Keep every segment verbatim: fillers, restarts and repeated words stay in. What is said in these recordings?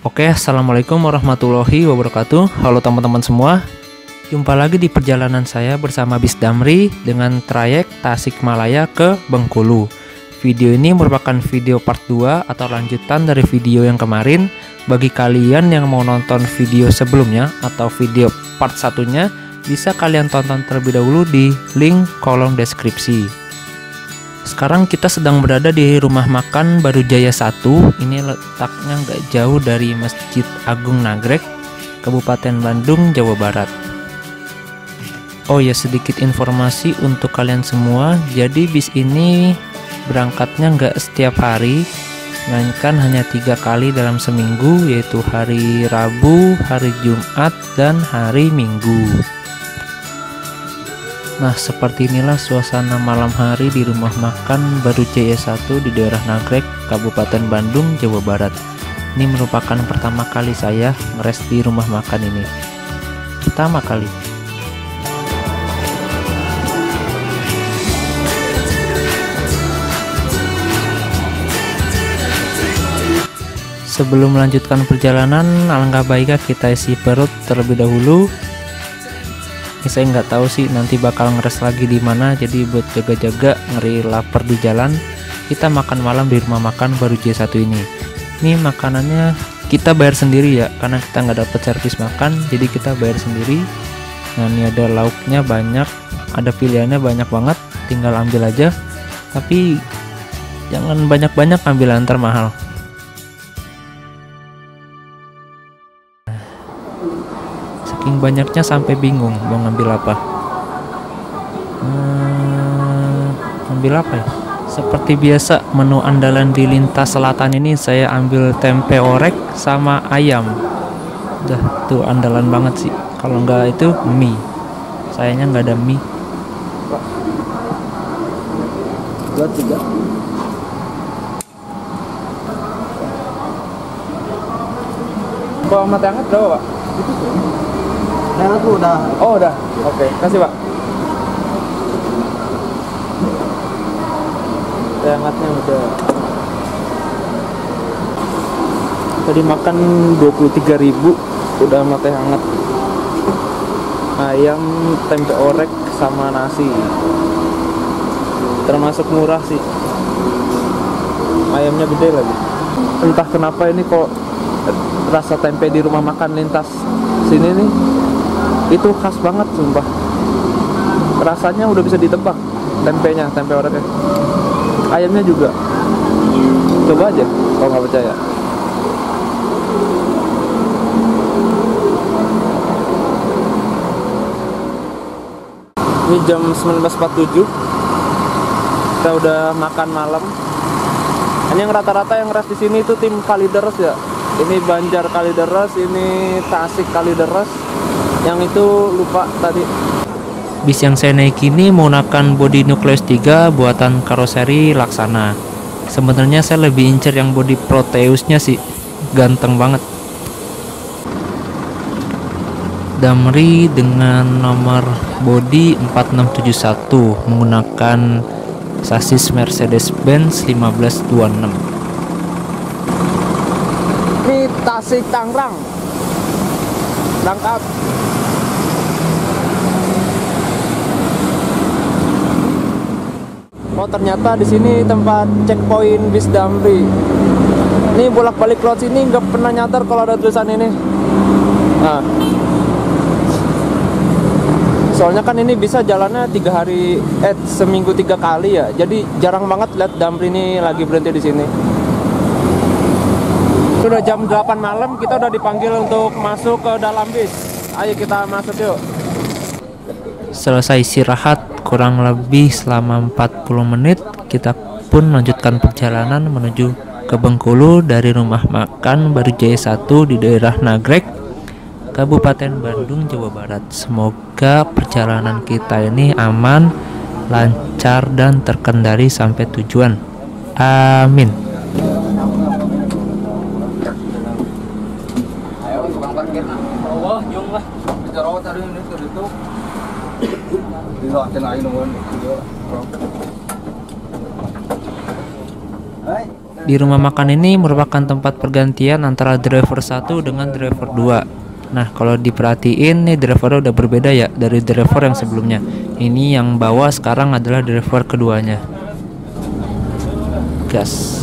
Oke, assalamualaikum warahmatullahi wabarakatuh. Halo teman-teman semua, jumpa lagi di perjalanan saya bersama Bis Damri dengan trayek Tasikmalaya ke Bengkulu. Video ini merupakan video part dua atau lanjutan dari video yang kemarin. Bagi kalian yang mau nonton video sebelumnya atau video part satunya, bisa kalian tonton terlebih dahulu di link kolom deskripsi. Sekarang kita sedang berada di rumah makan Baru Jaya satu. Ini letaknya nggak jauh dari Masjid Agung Nagreg, Kabupaten Bandung, Jawa Barat. Oh ya, sedikit informasi untuk kalian semua. Jadi bis ini berangkatnya nggak setiap hari, melainkan hanya tiga kali dalam seminggu, yaitu hari Rabu, hari Jumat, dan hari Minggu. Nah, seperti inilah suasana malam hari di rumah makan Baru Jaya satu di daerah Nagreg, Kabupaten Bandung, Jawa Barat. Ini merupakan pertama kali saya meres di rumah makan ini. Pertama kali. Sebelum melanjutkan perjalanan, alangkah baiknya kita isi perut terlebih dahulu. Ini saya nggak tahu sih nanti bakal ngeres lagi di mana, jadi buat jaga-jaga ngeri lapar di jalan, kita makan malam di rumah makan Baru Jaya satu ini. Ini makanannya kita bayar sendiri ya, karena kita nggak dapat servis makan, jadi kita bayar sendiri. Nah, ini ada lauknya banyak, ada pilihannya banyak banget, tinggal ambil aja. Tapi jangan banyak-banyak, ambil antar mahal. Banyaknya sampai bingung mau ngambil apa. hmm, Ambil apa ya? Seperti biasa, menu andalan di lintas selatan ini saya ambil tempe orek sama ayam. Dah tuh andalan banget sih. Kalau nggak itu mie. Sayangnya nggak ada mie. dua tiga bawa mata hangat berapa, Pak? Nah, aku udah. Oh, udah. Oke, okay. Kasih, Pak. Hangatnya udah. Tadi makan dua puluh tiga ribu udah mata hangat. Ayam, tempe orek sama nasi. Termasuk murah sih. Ayamnya gede lagi. Entah kenapa ini kok rasa tempe di rumah makan lintas sini nih itu khas banget, sumpah. Rasanya udah bisa ditebak, tempenya, tempe oreknya. Ayamnya juga. Coba aja kalau nggak percaya. Ini jam sembilan belas empat puluh tujuh. Kita udah makan malam. Hanya yang rata-rata yang rest di sini itu tim Kalideres ya. Ini Banjar Kalideres, ini Tasik Kalideres. Yang itu lupa tadi. Bis yang saya naik ini menggunakan bodi nukleus tiga buatan Karoseri Laksana. Sebenarnya saya lebih incer yang bodi Proteusnya sih, ganteng banget. Damri dengan nomor bodi empat enam tujuh satu menggunakan sasis Mercedes Benz lima belas dua puluh enam. Ini Tasik Tangerang. Langkap. Oh, ternyata di sini tempat checkpoint Bis Damri. Ini bolak-balik lewat sini nggak pernah nyadar kalau ada tulisan ini. Nah, soalnya kan ini bisa jalannya tiga hari, eh seminggu tiga kali ya. Jadi jarang banget lihat Damri ini lagi berhenti di sini. Sudah jam delapan malam, kita udah dipanggil untuk masuk ke dalam bis. Ayo kita masuk yuk. Selesai istirahat kurang lebih selama empat puluh menit, kita pun melanjutkan perjalanan menuju ke Bengkulu dari rumah makan Baru Jaya satu di daerah Nagreg, Kabupaten Bandung, Jawa Barat. Semoga perjalanan kita ini aman, lancar, dan terkendali sampai tujuan. Amin. Di rumah makan ini merupakan tempat pergantian antara driver satu dengan driver dua. Nah, kalau diperhatiin nih drivernya udah berbeda ya dari driver yang sebelumnya. Ini yang bawah sekarang adalah driver keduanya. Gas.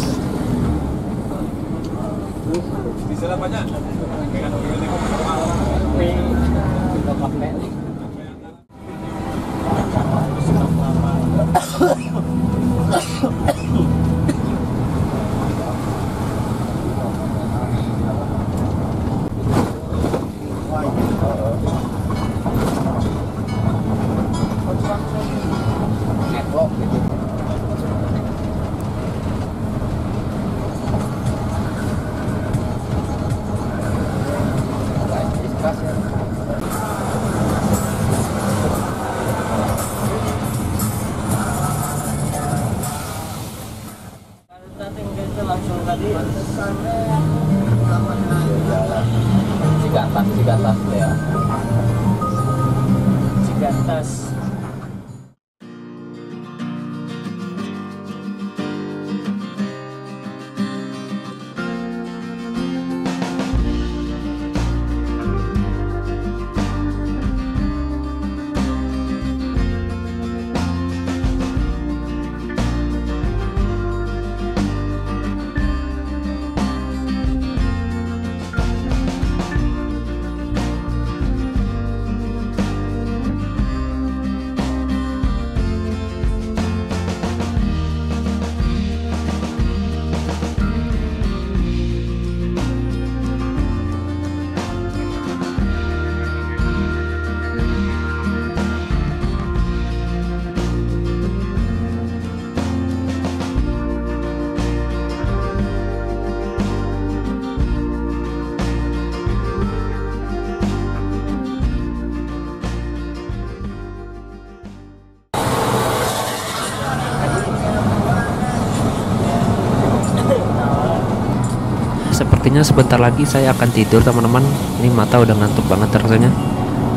Sepertinya sebentar lagi saya akan tidur teman-teman. Ini mata udah ngantuk banget rasanya.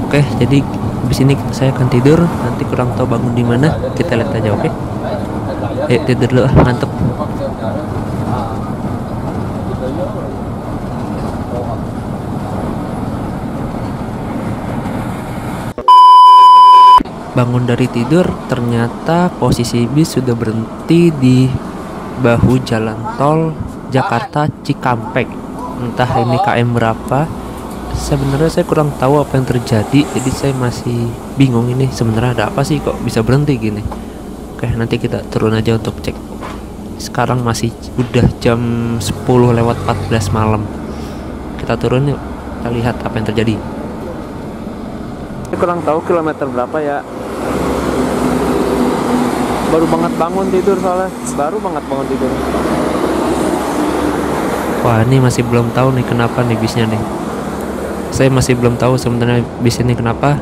Oke, jadi di sini saya akan tidur. Nanti kurang tahu bangun di mana. Kita lihat aja, oke? Yuk tidur dulu, ngantuk. Bangun dari tidur, ternyata posisi bis sudah berhenti di bahu jalan tol Jakarta Cikampek. Entah ini K M berapa, sebenarnya saya kurang tahu apa yang terjadi. Jadi saya masih bingung ini sebenarnya ada apa sih kok bisa berhenti gini. Oke, nanti kita turun aja untuk cek. Sekarang masih udah jam sepuluh lewat empat belas malam. Kita turun yuk, kita lihat apa yang terjadi. Saya kurang tahu kilometer berapa ya. Baru banget bangun tidur soalnya. Baru banget bangun tidur. Wah, ini masih belum tahu nih kenapa nih bisnya nih. Saya masih belum tahu sebenarnya bis ini kenapa.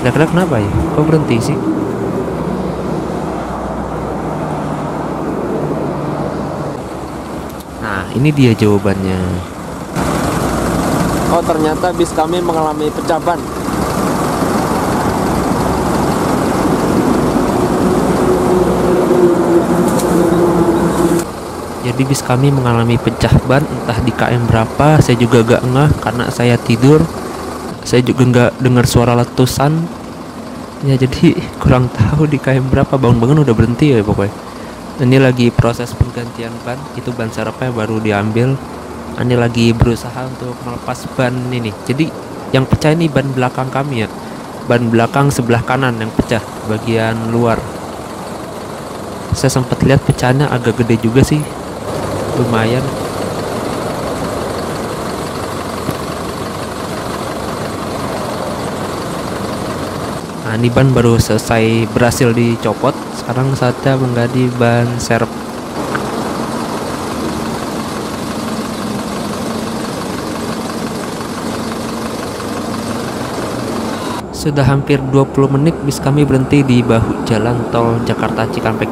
Kira-kira kenapa ya? Kok berhenti sih? Nah, ini dia jawabannya. Oh, ternyata bis kami mengalami pecah ban. Jadi bis kami mengalami pecah ban, entah di K M berapa, saya juga gak ngeh karena saya tidur. Saya juga gak dengar suara letusan. Ya jadi kurang tahu di K M berapa, bangun-bangun udah berhenti ya pokoknya. Ini lagi proses penggantian ban, itu ban serepnya baru diambil. Ini lagi berusaha untuk melepas ban ini. Jadi yang pecah ini ban belakang kami ya. Ban belakang sebelah kanan yang pecah, bagian luar. Saya sempat lihat pecahannya agak gede juga sih. Lumayan. Nah, ini ban baru selesai berhasil dicopot. Sekarang saatnya mengganti ban serep. Sudah hampir dua puluh menit bis kami berhenti di bahu jalan tol Jakarta Cikampek.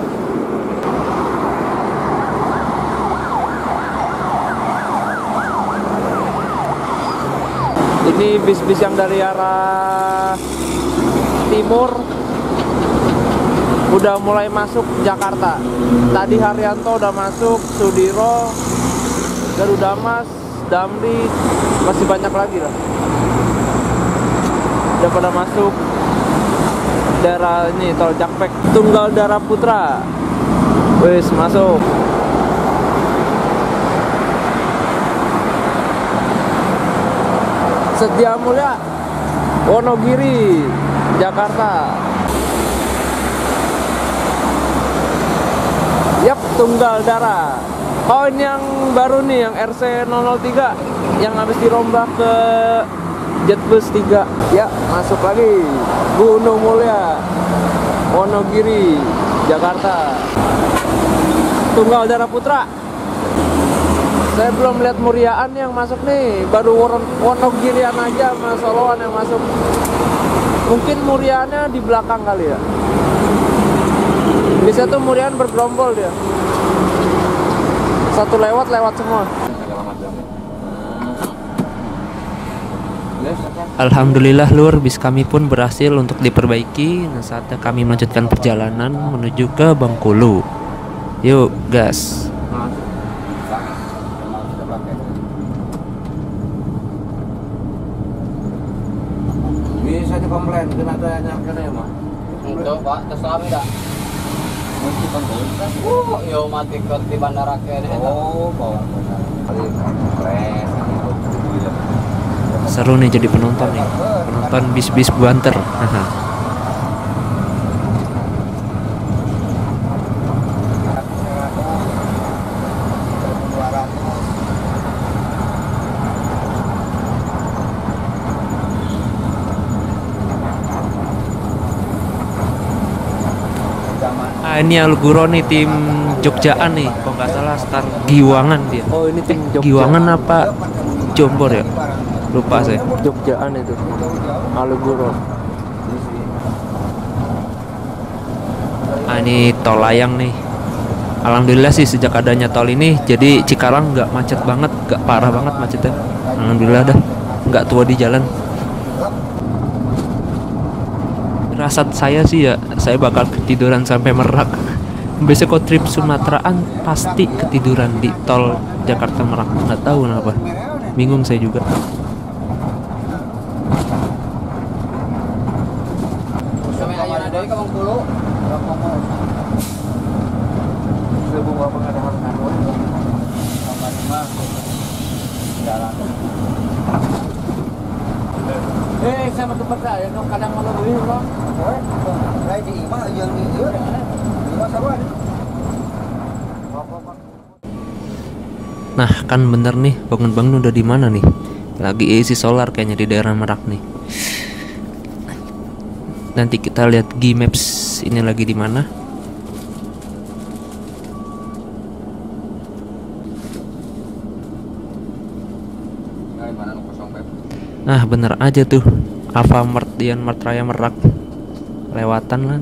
Ini bis-bis yang dari arah timur udah mulai masuk Jakarta. Tadi Haryanto udah masuk, Sudiro Garuda Mas, Damri, masih banyak lagi lah. Udah pada masuk daerah ini, tol Cikampek. Tunggal Dara Putra wis masuk. Setiawan Mulia, Wonogiri, Jakarta. Yap, Tunggal Dara. Oh, ini yang baru nih, yang R C nol nol tiga yang habis dirombak ke Jetbus tiga. Ya, masuk lagi. Gunung Mulia, Wonogiri, Jakarta. Tunggal Dara Putra. Saya belum lihat Muriaan yang masuk nih. Baru Wonogirian aja sama Soloan yang masuk. Mungkin Muriaannya di belakang kali ya. Bisa tuh Muriaan bergerombol dia. Satu lewat, lewat semua. Alhamdulillah lur, bis kami pun berhasil untuk diperbaiki. Nah, saatnya kami melanjutkan perjalanan menuju ke Bengkulu. Yuk, gas. Bisa dikomplain, mungkin ada yang nyangka ya, Mak? Itu, Pak, terserah kami enggak? Mungkin pembunuh. Oh, ya mati di bandara kayaknya. Oh, bawa kali komplain. Seru nih jadi penonton nih, penonton bis-bis buanter. Ah, ini Al Guro nih, tim Jogjaan nih, kalau nggak salah start Giwangan dia. Oh, ini tim Jogjaan. Giwangan apa Jombor ya? Lupa saya. Jogjaan itu Al Guro. Nah, ini tol layang nih. Alhamdulillah sih sejak adanya tol ini jadi Cikarang nggak macet banget, nggak parah banget macetnya. Alhamdulillah dah, nggak tua di jalan. Rasat saya sih ya, saya bakal ketiduran sampai Merak. Besok kalau trip Sumateraan pasti ketiduran di tol Jakarta Merak, nggak tahu kenapa. Bingung saya juga. Nah, kan bener nih, bangun-bangun udah di mana nih? Lagi isi solar kayaknya di daerah Merak nih. Nanti kita lihat G Maps ini lagi di mana. Nah, bener aja tuh. Alfamart dan Mart Raya Merak. Lewatan lah.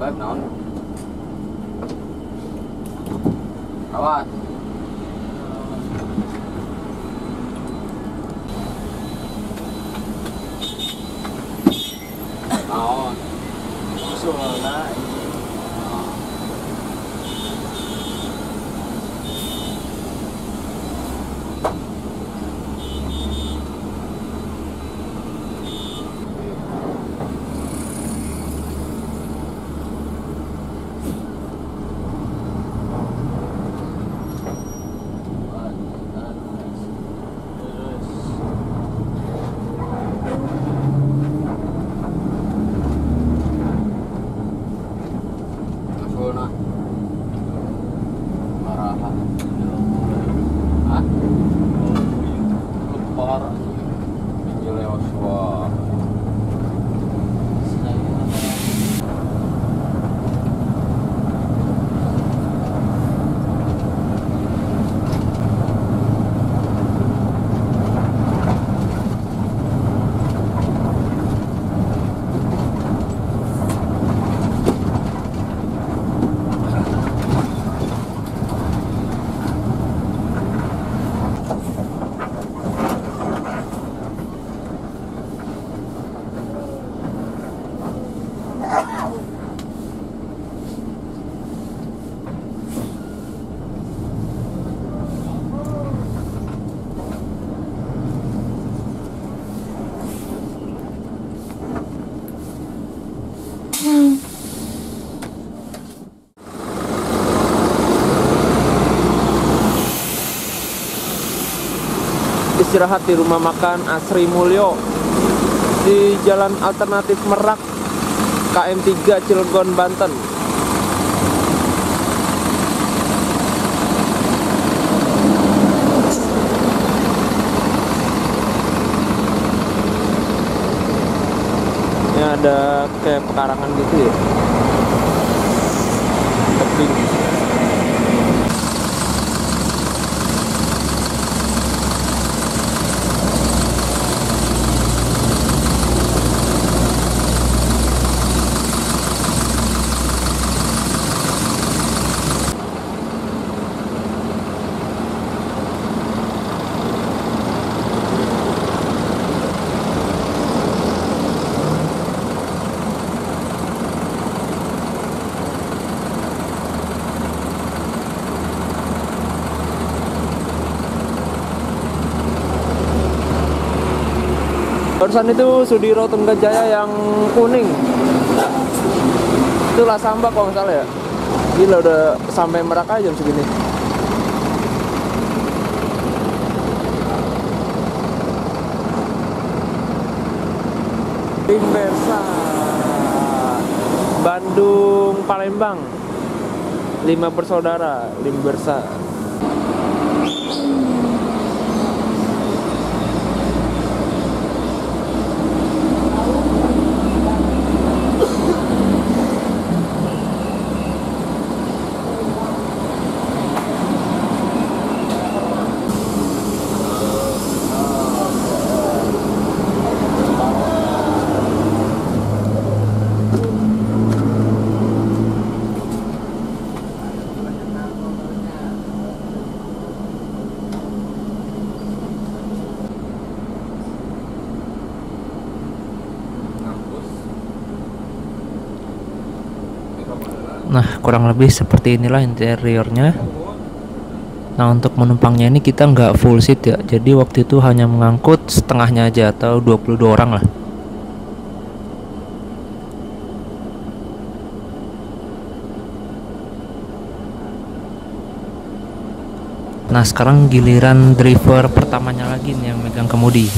Baik, non. Kawat. Non. Usulna. Istirahat di rumah makan Asri Mulyo di Jalan Alternatif Merak, K M tiga Cilegon, Banten. Ini ada kayak pekarangan gitu ya. Teping. Barusan itu Sudiro Tunggha Jaya yang kuning. Itu La Samba kalau nggak salah ya. Gila, udah sampai Merak aja jam segini. Limbersa Bandung Palembang, lima bersaudara Limbersa. Nah, kurang lebih seperti inilah interiornya. Nah, untuk penumpangnya ini kita nggak full seat ya, jadi waktu itu hanya mengangkut setengahnya aja atau dua puluh dua orang lah. Nah, sekarang giliran driver pertamanya lagi nih yang megang kemudi.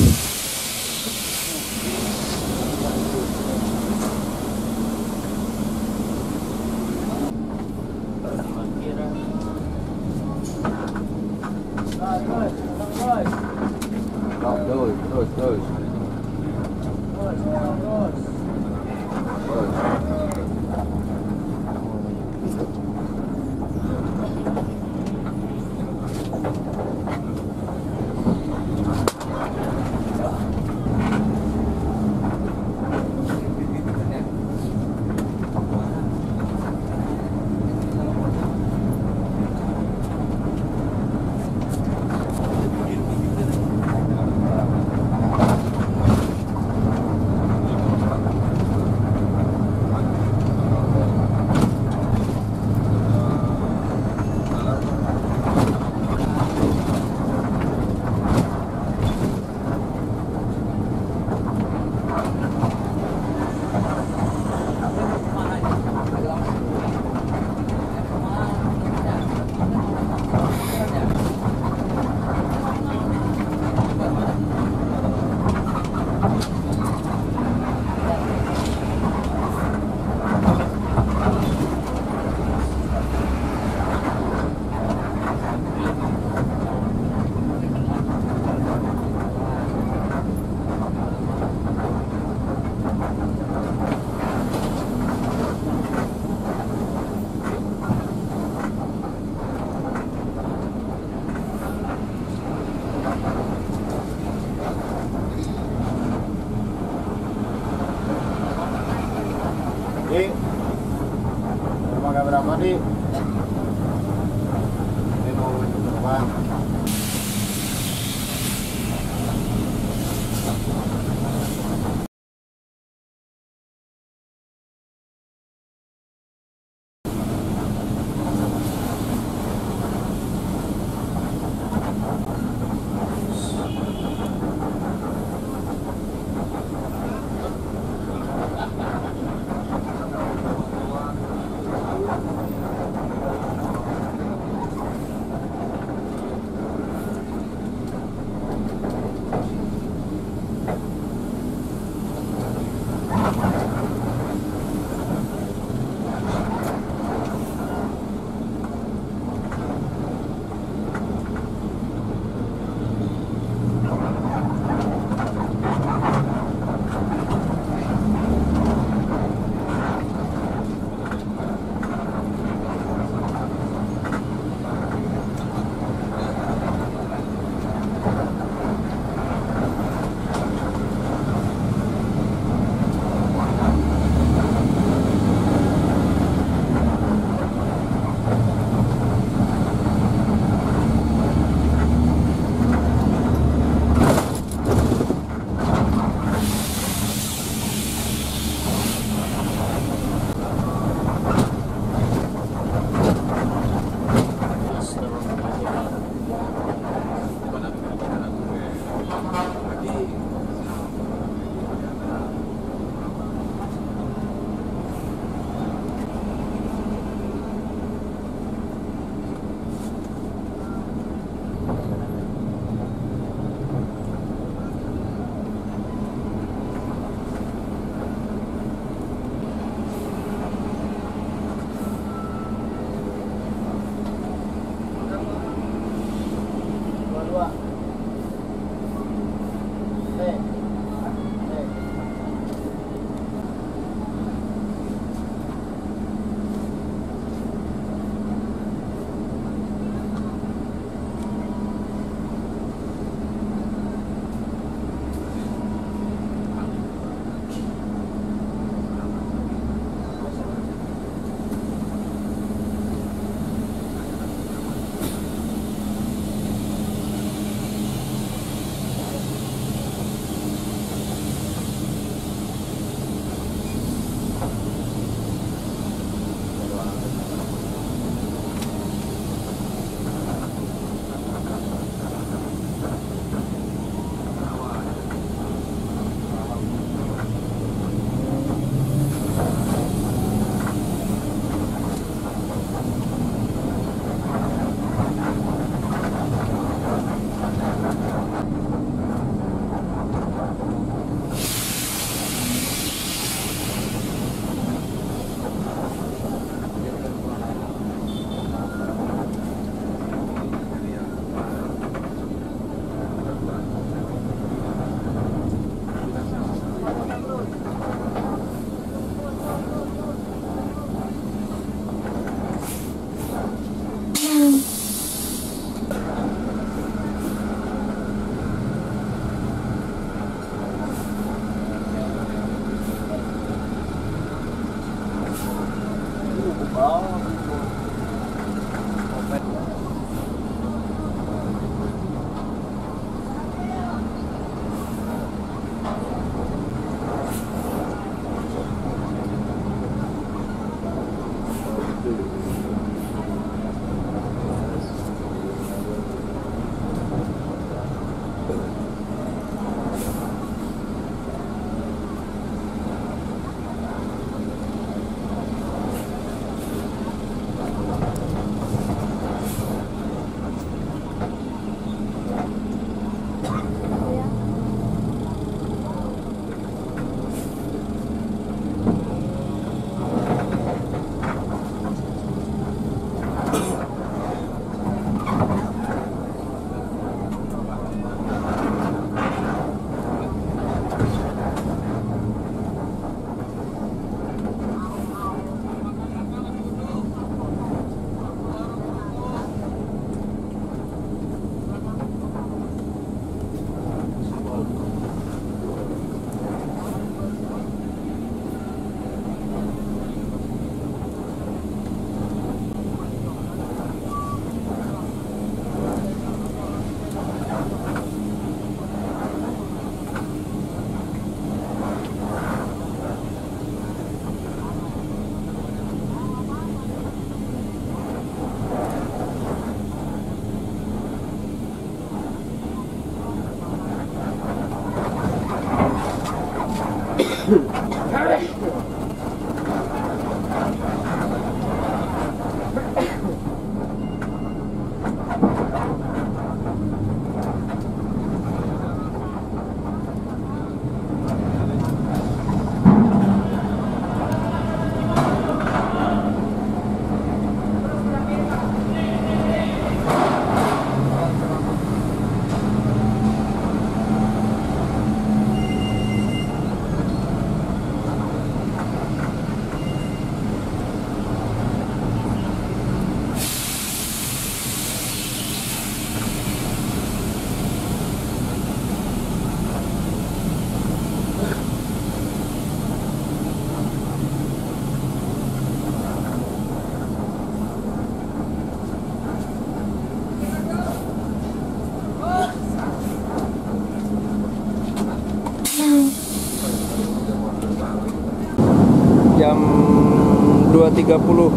dua tiga puluh,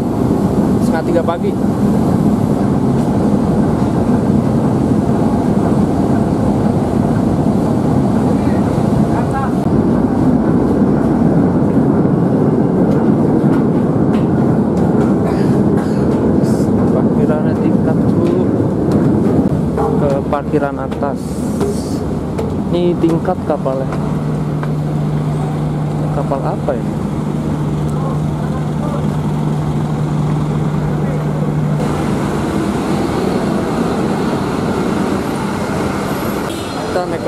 setengah tiga pagi. Parkiran tingkat dulu, ke parkiran atas. Ini tingkat kapalnya. Kapal apa ya? Kita naik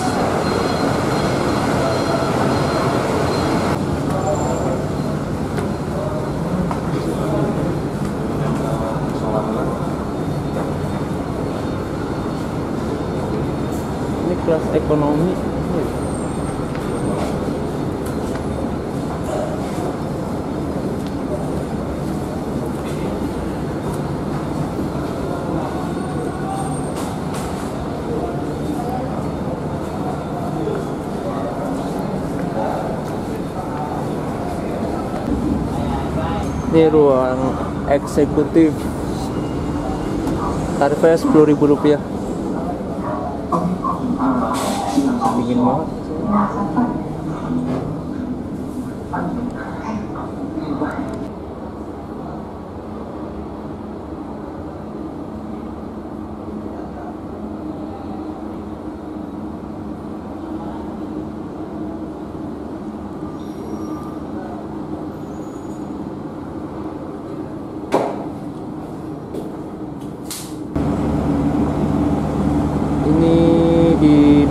Ini kelas ekonomi. Ini ruang eksekutif. Tarifnya sepuluh ribu rupiah. Dingin banget.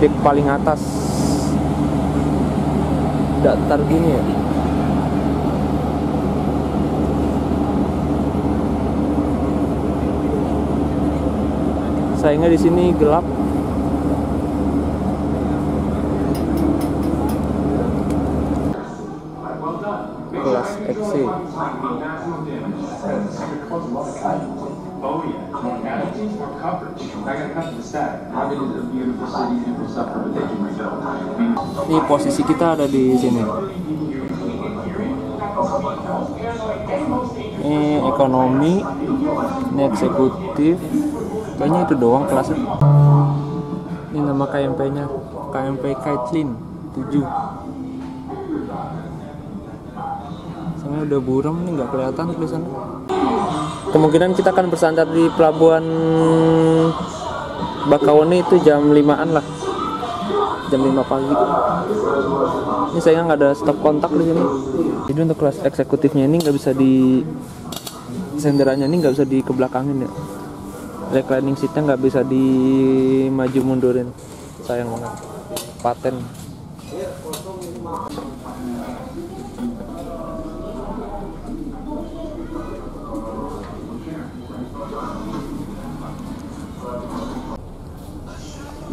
Dek paling atas datar gini ya. Sayangnya di sini gelap. Kelas X C. Oh yeah, more attitudes, more coverage. I gotta cut to the stack. I mean, it's a beautiful city, beautiful suburb, but they can rebuild. Ini posisi kita ada di sini. Ini ekonomi, ini eksekutif. Kayaknya itu doang kelasnya. Ini nama K M P-nya, K M P Kaitlin tujuh. Sama udah buram nih, nggak kelihatan tulisannya. Kemungkinan kita akan bersandar di pelabuhan Bakauheni itu jam limaan lah. jam lima pagi. Ini sayang nggak ada stop kontak di sini. Jadi untuk kelas eksekutifnya ini nggak bisa di senderannya ini nggak bisa dikebelakangin ya. Reclining seatnya nggak bisa di maju mundurin. Sayang banget. Paten.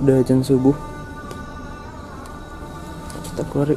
Udah azan subuh. Kita keluar.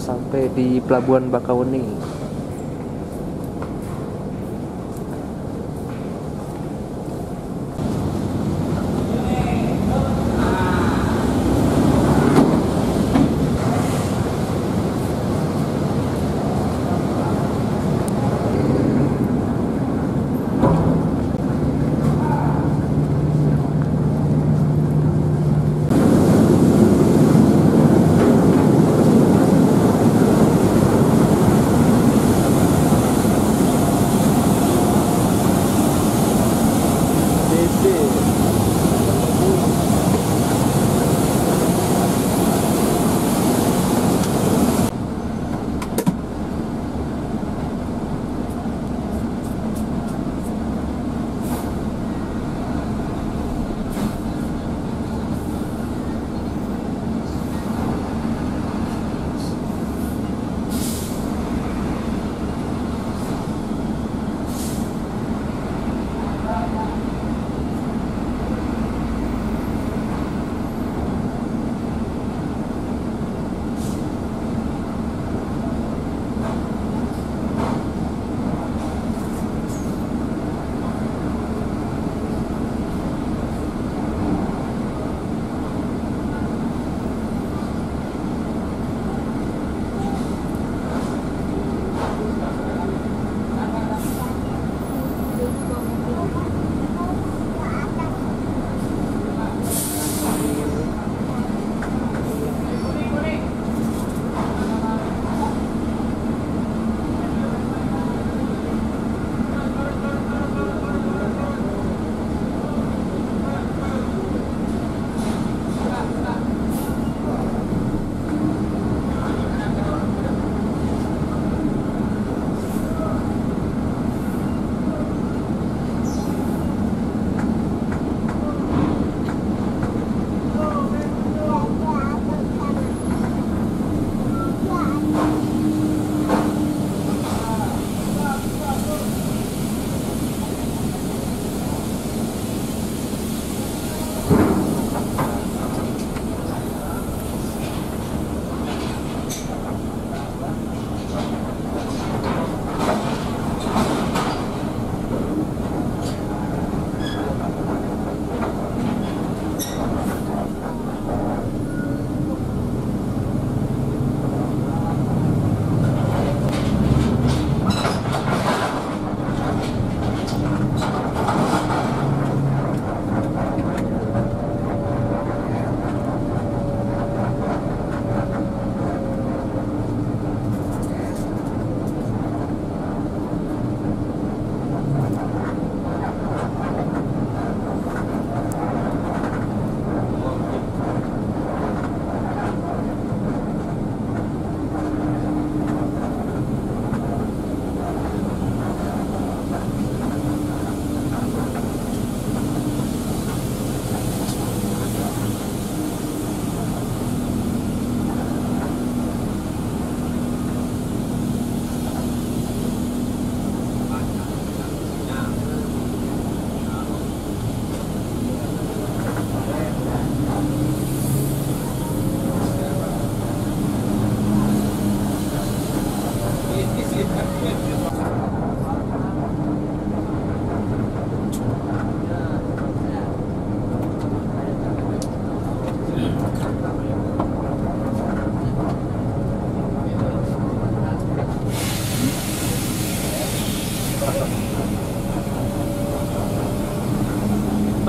Sampai di pelabuhan Bakauheni.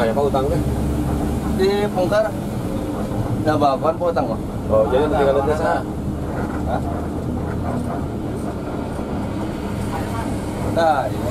saya Pak utangnya? Di Pungkar. Nggak bakalan Pak utang Pak. Oh, jadi nanti kalian ke sana. Hah? Nah, iya.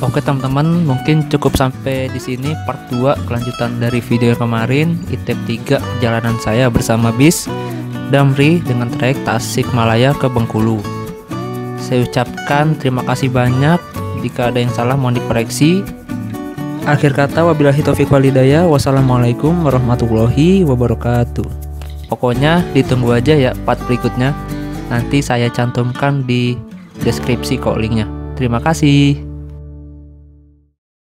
Oke teman-teman, mungkin cukup sampai di sini part dua kelanjutan dari video kemarin I T E P tiga perjalanan saya bersama Bis Damri dengan trayek Tasikmalaya ke Bengkulu. Saya ucapkan terima kasih banyak, jika ada yang salah mohon dikoreksi. Akhir kata wabillahi taufiq walhidayah, wassalamualaikum warahmatullahi wabarakatuh. Pokoknya ditunggu aja ya part berikutnya, nanti saya cantumkan di deskripsi kok linknya. Terima kasih.